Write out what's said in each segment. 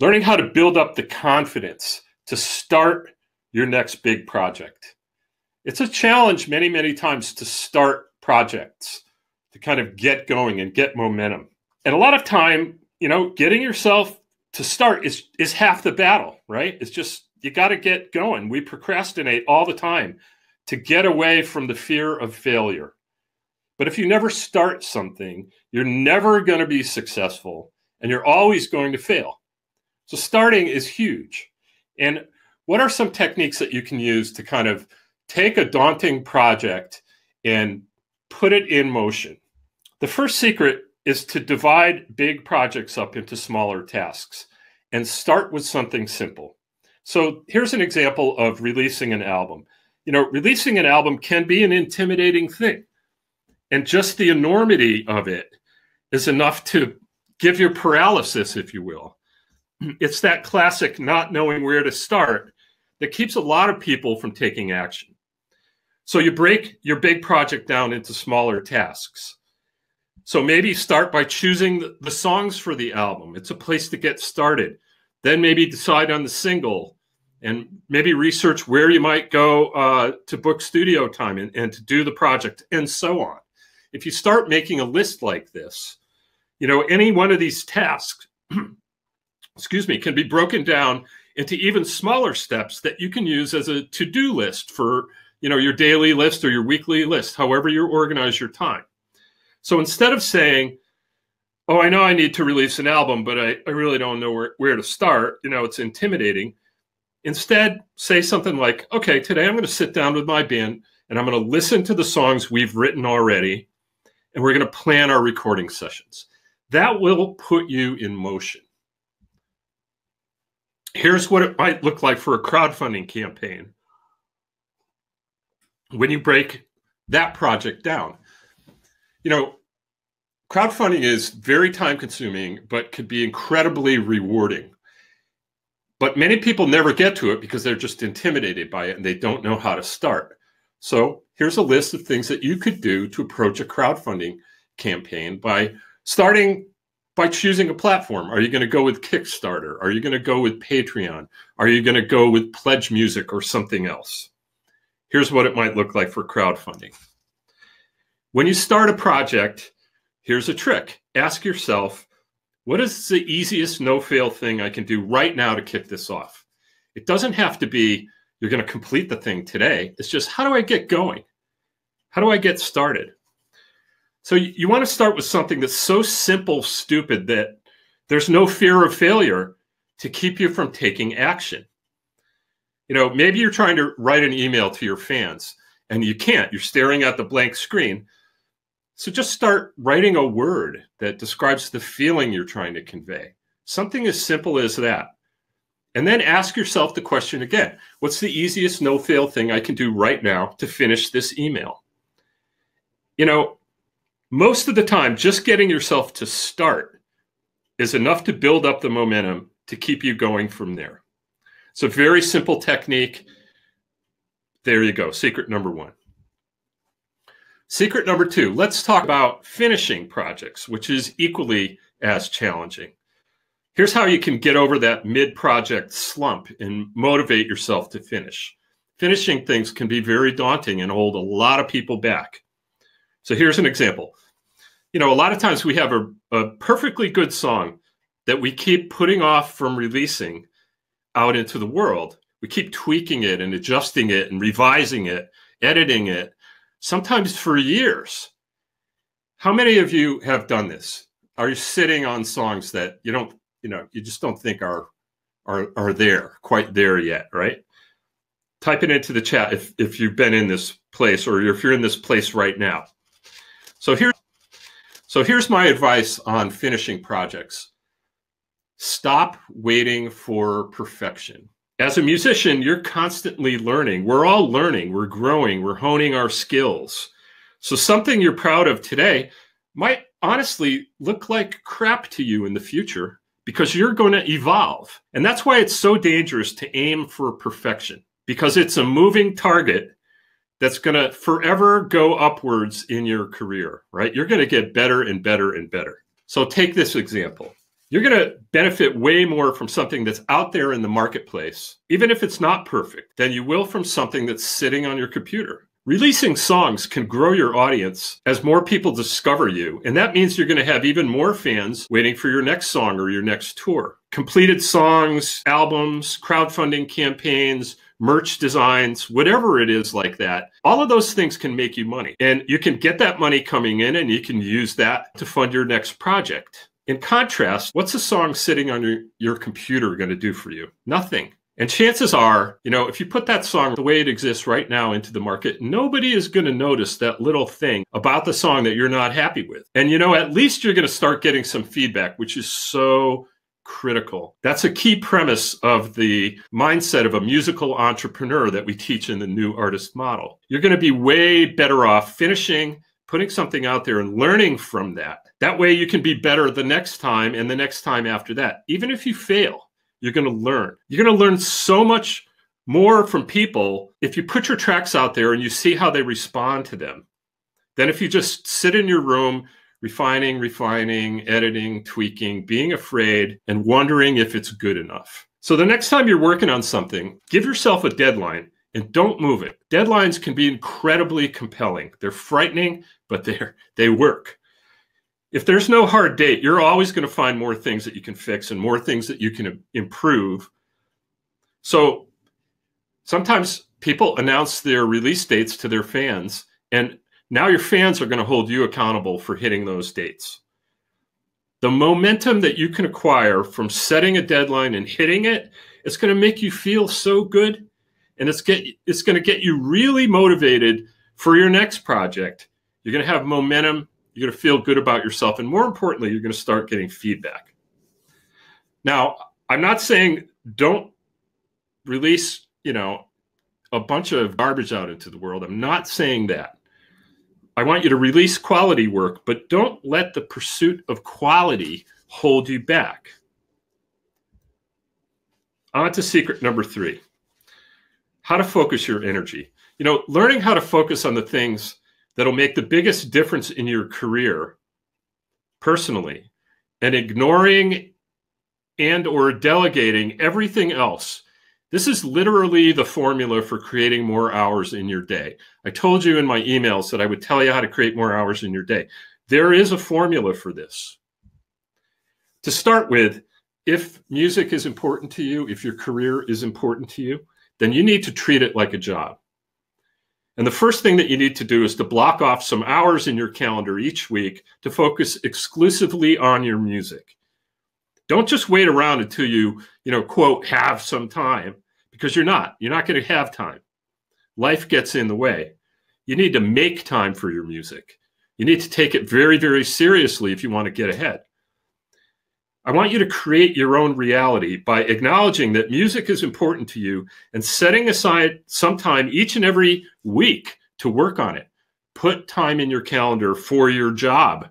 Learning how to build up the confidence to start your next big project. It's a challenge many, many times to start projects, to kind of get going and get momentum. And a lot of time, you know, getting yourself to start is half the battle, right? It's just, you got to get going. We procrastinate all the time to get away from the fear of failure. But if you never start something, you're never going to be successful and you're always going to fail. So starting is huge. And what are some techniques that you can use to kind of take a daunting project and put it in motion? The first secret is to divide big projects up into smaller tasks and start with something simple. So here's an example of releasing an album. You know, releasing an album can be an intimidating thing. And just the enormity of it is enough to give you paralysis, if you will. It's that classic not knowing where to start that keeps a lot of people from taking action. So you break your big project down into smaller tasks. So maybe start by choosing the songs for the album. It's a place to get started. Then maybe decide on the single and maybe research where you might go to book studio time and to do the project and so on. If you start making a list like this, you know, any one of these tasks, excuse me, can be broken down into even smaller steps that you can use as a to-do list for, you know, your daily list or your weekly list, however you organize your time. So instead of saying, oh, I know I need to release an album, but I really don't know where to start, you know, it's intimidating. Instead, say something like, okay, today I'm going to sit down with my band and I'm going to listen to the songs we've written already, and we're going to plan our recording sessions. That will put you in motion. Here's what it might look like for a crowdfunding campaign when you break that project down. You know, crowdfunding is very time consuming, but could be incredibly rewarding. But many people never get to it because they're just intimidated by it and they don't know how to start. So here's a list of things that you could do to approach a crowdfunding campaign by starting by choosing a platform. Are you going to go with Kickstarter? Are you going to go with Patreon? Are you going to go with Pledge Music or something else? Here's what it might look like for crowdfunding. When you start a project, here's a trick. Ask yourself, what is the easiest no-fail thing I can do right now to kick this off? It doesn't have to be you're going to complete the thing today. It's just, how do I get going? How do I get started? So you want to start with something that's so simple, stupid, that there's no fear of failure to keep you from taking action. You know, maybe you're trying to write an email to your fans and you can't. You're staring at the blank screen. So just start writing a word that describes the feeling you're trying to convey. Something as simple as that. And then ask yourself the question again. What's the easiest no-fail thing I can do right now to finish this email? You know, most of the time, just getting yourself to start is enough to build up the momentum to keep you going from there. It's a very simple technique. There you go. Secret number one. Secret number two, let's talk about finishing projects, which is equally as challenging. Here's how you can get over that mid-project slump and motivate yourself to finish. Finishing things can be very daunting and hold a lot of people back. So here's an example. You know, a lot of times we have a perfectly good song that we keep putting off from releasing out into the world. We keep tweaking it and adjusting it and revising it, editing it, sometimes for years. How many of you have done this? Are you sitting on songs that you don't, you know, you just don't think are there, quite there yet, right? Type it into the chat if you've been in this place or if you're in this place right now. So here's my advice on finishing projects. Stop waiting for perfection. As a musician, you're constantly learning. We're all learning, we're growing, we're honing our skills. So something you're proud of today might honestly look like crap to you in the future because you're going to evolve. And that's why it's so dangerous to aim for perfection, because it's a moving target that's going to forever go upwards in your career, right? You're going to get better and better and better. So take this example. you're going to benefit way more from something that's out there in the marketplace, even if it's not perfect, than you will from something that's sitting on your computer. Releasing songs can grow your audience as more people discover you, and that means you're going to have even more fans waiting for your next song or your next tour. Completed songs, albums, crowdfunding campaigns, merch designs, whatever it is like that, all of those things can make you money. And you can get that money coming in and you can use that to fund your next project. In contrast, what's a song sitting on your computer going to do for you? Nothing. And chances are, you know, if you put that song the way it exists right now into the market, nobody is going to notice that little thing about the song that you're not happy with. And, you know, at least you're going to start getting some feedback, which is so critical. That's a key premise of the mindset of a musical entrepreneur that we teach in the New Artist Model. You're going to be way better off finishing, putting something out there and learning from that. That way you can be better the next time and the next time after that. Even if you fail, you're going to learn. You're going to learn so much more from people if you put your tracks out there and you see how they respond to them than if you just sit in your room refining, editing, tweaking, being afraid, and wondering if it's good enough. So the next time you're working on something, give yourself a deadline and don't move it. Deadlines can be incredibly compelling. They're frightening, but they work. If there's no hard date, you're always going to find more things that you can fix and more things that you can improve. So sometimes people announce their release dates to their fans, and now your fans are going to hold you accountable for hitting those dates. The momentum that you can acquire from setting a deadline and hitting it, it's going to make you feel so good. And it's going to get you really motivated for your next project. You're going to have momentum. You're going to feel good about yourself. And more importantly, you're going to start getting feedback. Now, I'm not saying don't release, you know, a bunch of garbage out into the world. I'm not saying that. I want you to release quality work, but don't let the pursuit of quality hold you back. On to secret number 3, how to focus your energy. You know, learning how to focus on the things that'll make the biggest difference in your career personally, and ignoring and or delegating everything else. This is literally the formula for creating more hours in your day. I told you in my emails that I would tell you how to create more hours in your day. There is a formula for this. To start with, if music is important to you, if your career is important to you, then you need to treat it like a job. And the first thing that you need to do is to block off some hours in your calendar each week to focus exclusively on your music. Don't just wait around until you know, quote, have some time. Because you're not going to have time. Life gets in the way. You need to make time for your music. You need to take it very, very seriously if you want to get ahead. I want you to create your own reality by acknowledging that music is important to you and setting aside some time each and every week to work on it. Put time in your calendar for your job,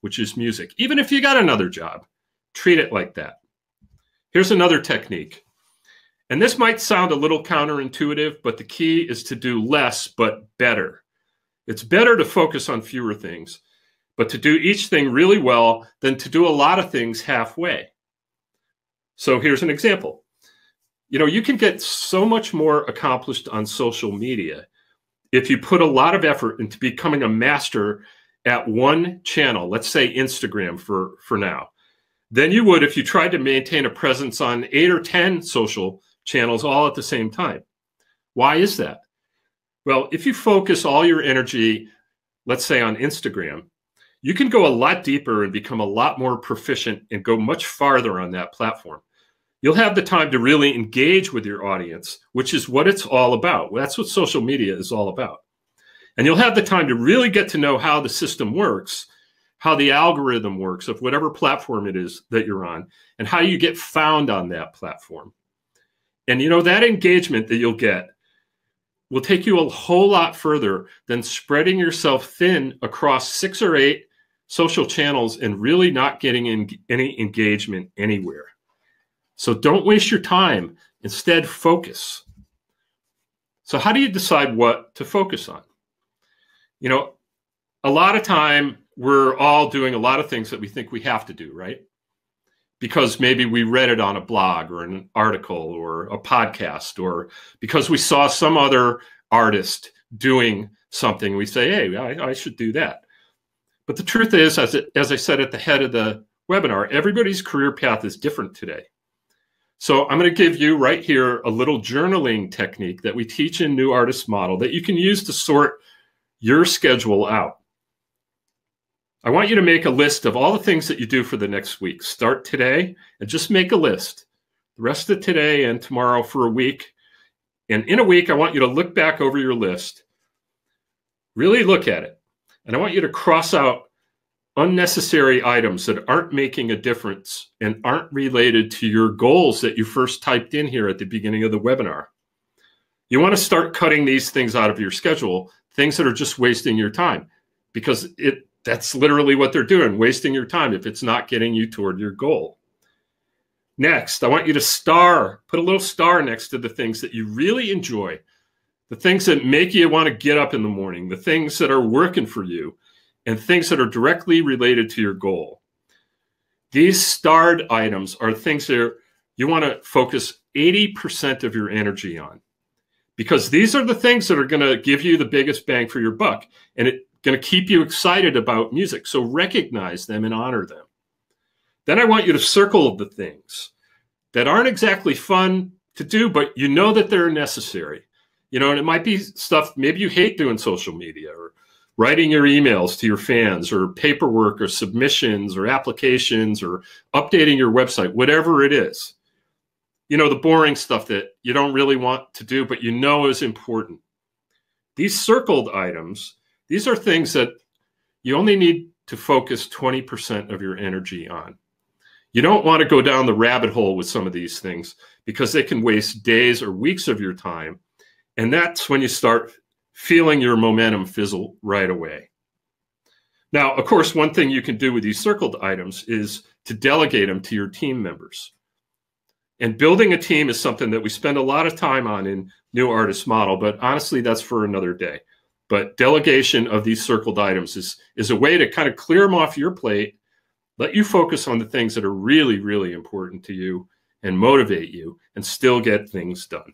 which is music. Even if you got another job, treat it like that. Here's another technique. And this might sound a little counterintuitive, but the key is to do less, but better. It's better to focus on fewer things, but to do each thing really well than to do a lot of things halfway. So here's an example. You know, you can get so much more accomplished on social media if you put a lot of effort into becoming a master at one channel, let's say Instagram for now, than you would if you tried to maintain a presence on 8 or 10 social channels all at the same time. Why is that? Well, if you focus all your energy, let's say on Instagram, you can go a lot deeper and become a lot more proficient and go much farther on that platform. You'll have the time to really engage with your audience, which is what it's all about. That's what social media is all about. And you'll have the time to really get to know how the system works, how the algorithm works of whatever platform it is that you're on, and how you get found on that platform. And you know, that engagement that you'll get will take you a whole lot further than spreading yourself thin across 6 or 8 social channels and really not getting any engagement anywhere. So don't waste your time. Instead, focus. So how do you decide what to focus on? You know, a lot of time we're all doing a lot of things that we think we have to do, right? because maybe we read it on a blog or an article or a podcast, or because we saw some other artist doing something, we say, hey, I should do that. But the truth is, as I said at the head of the webinar, everybody's career path is different today. So I'm going to give you right here a little journaling technique that we teach in New Artist Model that you can use to sort your schedule out. I want you to make a list of all the things that you do for the next week. Start today and just make a list. The rest of today and tomorrow for a week. And in a week, I want you to look back over your list. Really look at it. And I want you to cross out unnecessary items that aren't making a difference and aren't related to your goals that you first typed in here at the beginning of the webinar. You want to start cutting these things out of your schedule, things that are just wasting your time, because that's literally what they're doing, wasting your time if it's not getting you toward your goal. Next, I want you to star, put a little star next to the things that you really enjoy, the things that make you want to get up in the morning, the things that are working for you, and things that are directly related to your goal. These starred items are things that you want to focus 80% of your energy on, because these are the things that are going to give you the biggest bang for your buck, and it's going to keep you excited about music. So recognize them and honor them. Then I want you to circle the things that aren't exactly fun to do, but you know that they're necessary. You know, and it might be stuff, maybe you hate doing social media or writing your emails to your fans or paperwork or submissions or applications or updating your website, whatever it is. You know, the boring stuff that you don't really want to do, but you know is important. These circled items, these are things that you only need to focus 20% of your energy on. You don't want to go down the rabbit hole with some of these things because they can waste days or weeks of your time. And that's when you start feeling your momentum fizzle right away. Now, of course, one thing you can do with these circled items is to delegate them to your team members. And building a team is something that we spend a lot of time on in New Artist Model, but honestly, that's for another day. But delegation of these circled items is a way to kind of clear them off your plate, let you focus on the things that are really, really important to you and motivate you, and still get things done.